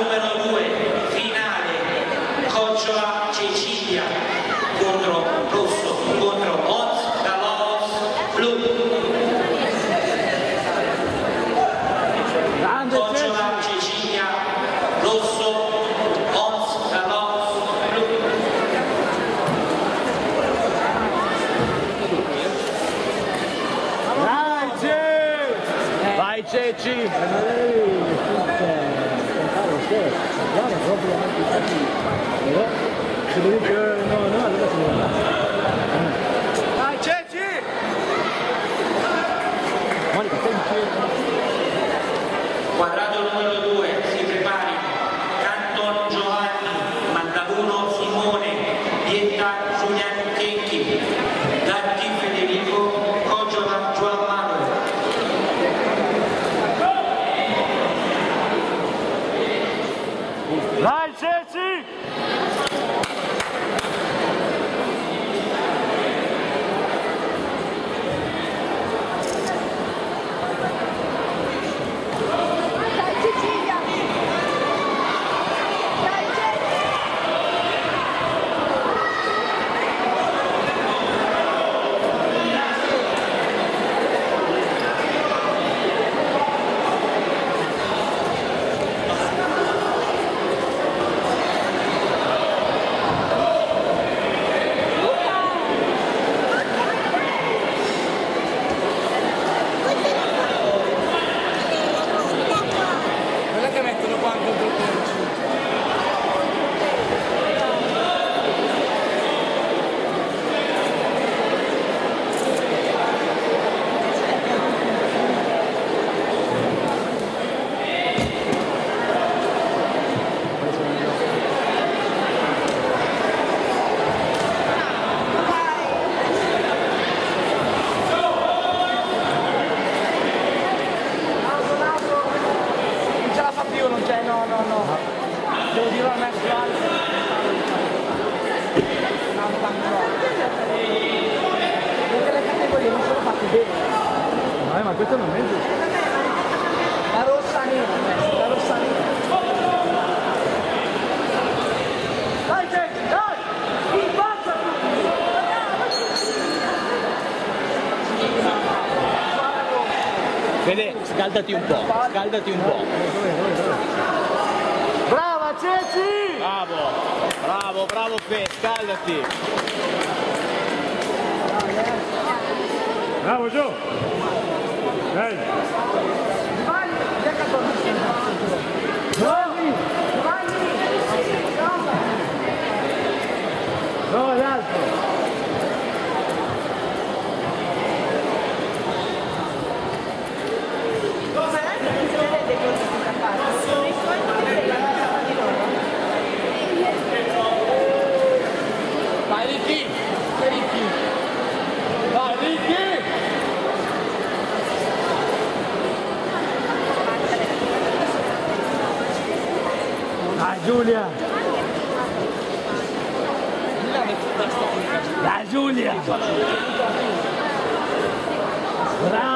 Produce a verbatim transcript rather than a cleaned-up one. numero due, finale Coggiola Cecilia contro Rosso, contro Ons Gaaloul. Coggiola Cecilia Rosso, Ons Gaaloul. Vai Ceci! Vai Ceci! Proprio anche però se devo che no no allora si va dai Ceci quadrato numero due si prepari Canton Giovanni Mandaluno Simone Pietà su Yannick Dati Federico Coggiola Tuamane. Vai Ceci! Dai Cecilia! Dai Ceci! Vede, scaldati un po', scaldati un po'. Brava Ceci! Bravo, bravo, bravo Fe, scaldati. Bravo giù! Dai! Vai, Giovanni! Bravo l'altro! Giulia! La Giulia! Brava!